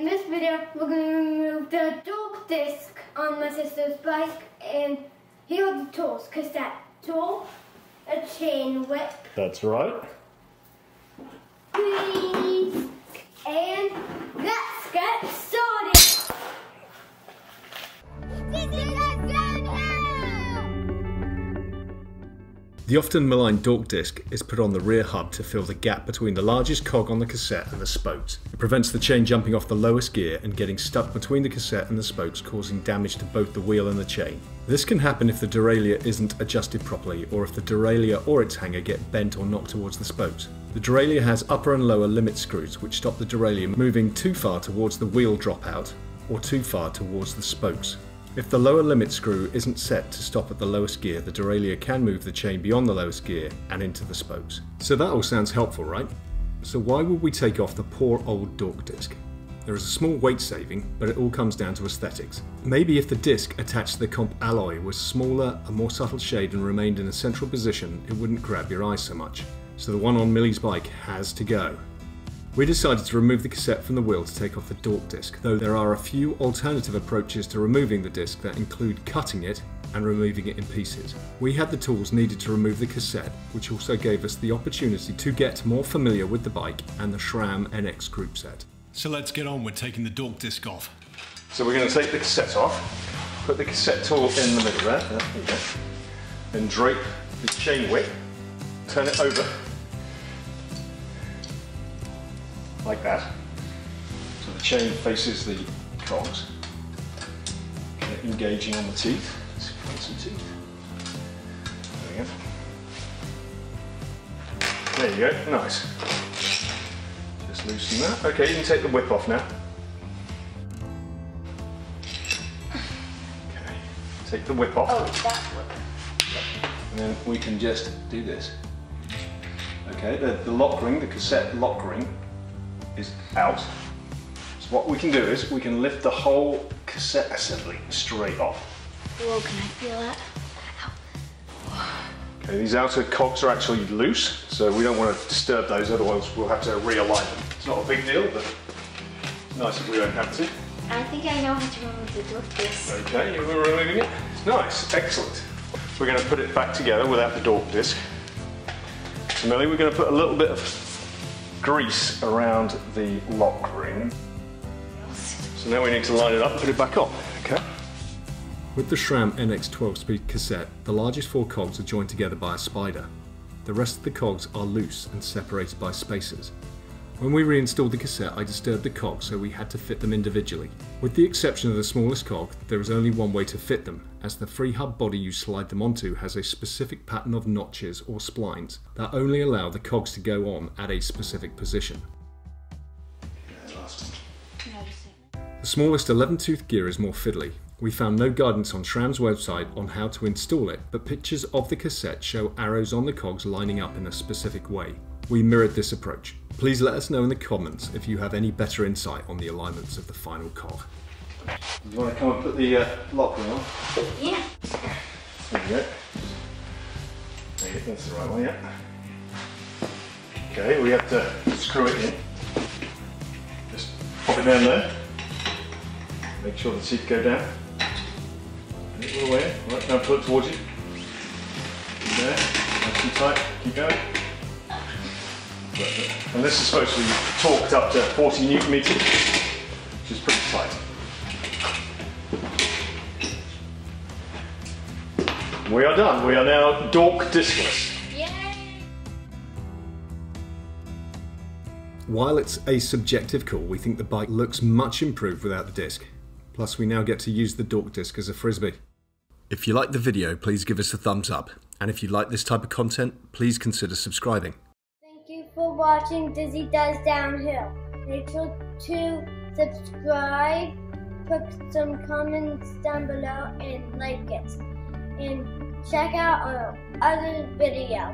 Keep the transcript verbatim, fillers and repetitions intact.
In this video, we're going to remove the dork disc on my sister's bike, and here are the tools: cassette tool, a chain whip. That's right. Please, and let's get started. The often maligned dork disc is put on the rear hub to fill the gap between the largest cog on the cassette and the spokes. It prevents the chain jumping off the lowest gear and getting stuck between the cassette and the spokes, causing damage to both the wheel and the chain. This can happen if the derailleur isn't adjusted properly, or if the derailleur or its hanger get bent or knocked towards the spokes. The derailleur has upper and lower limit screws which stop the derailleur moving too far towards the wheel dropout or too far towards the spokes. If the lower limit screw isn't set to stop at the lowest gear, the derailleur can move the chain beyond the lowest gear and into the spokes. So that all sounds helpful, right? So why would we take off the poor old dork disc? There is a small weight saving, but it all comes down to aesthetics. Maybe if the disc attached to the comp alloy was smaller, a more subtle shade and remained in a central position, it wouldn't grab your eye so much. So the one on Millie's bike has to go. We decided to remove the cassette from the wheel to take off the dork disc, though there are a few alternative approaches to removing the disc that include cutting it and removing it in pieces. We had the tools needed to remove the cassette, which also gave us the opportunity to get more familiar with the bike and the SRAM N X group set. So let's get on with taking the dork disc off. So we're going to take the cassette off, put the cassette tool in the middle there, there we go, and drape the chain whip, turn it over. Like that, so the chain faces the cogs, engaging on the teeth. Let's find some teeth. There we go. There you go. Nice. Just loosen that. Okay, you can take the whip off now. Okay, take the whip off. Oh, that whip. And then we can just do this. Okay, the, the lock ring, the cassette lock ring, is out. So what we can do is we can lift the whole cassette assembly straight off. Whoa, can I feel that? Ow. Okay, these outer cogs are actually loose, so we don't want to disturb those, otherwise we'll have to realign them. It's not a big deal, but it's nice if we don't have to. I think I know how to remove the dork disc. Okay, you were removing it? Nice, excellent. We're going to put it back together without the dork disc. So Millie, we're going to put a little bit of grease around the lock ring. So now we need to line it up and put it back on, okay? With the SRAM N X twelve speed cassette, the largest four cogs are joined together by a spider. The rest of the cogs are loose and separated by spacers. When we reinstalled the cassette, I disturbed the cogs, so we had to fit them individually. With the exception of the smallest cog, there is only one way to fit them, as the free hub body you slide them onto has a specific pattern of notches or splines that only allow the cogs to go on at a specific position. The smallest eleven tooth gear is more fiddly. We found no guidance on SRAM's website on how to install it, but pictures of the cassette show arrows on the cogs lining up in a specific way. We mirrored this approach. Please let us know in the comments if you have any better insight on the alignments of the final cog. You want to come and put the uh, lock ring on? Yeah. There you go. There you go. That's the right one, yeah. Okay, we have to screw it in. Just pop it down there. Make sure the teeth go down. And it will wear. Right, now pull it towards you. There, nice and tight. Keep going. And this is supposed to be torqued up to forty newton meters, which is pretty tight. We are done. We are now dork discless. Yay! While it's a subjective call, we think the bike looks much improved without the disc. Plus, we now get to use the dork disc as a frisbee. If you liked the video, please give us a thumbs up. And if you like this type of content, please consider subscribing. Thank you for watching Dizi Does Downhill. Make sure to subscribe, put some comments down below, and like it. And check out our other video.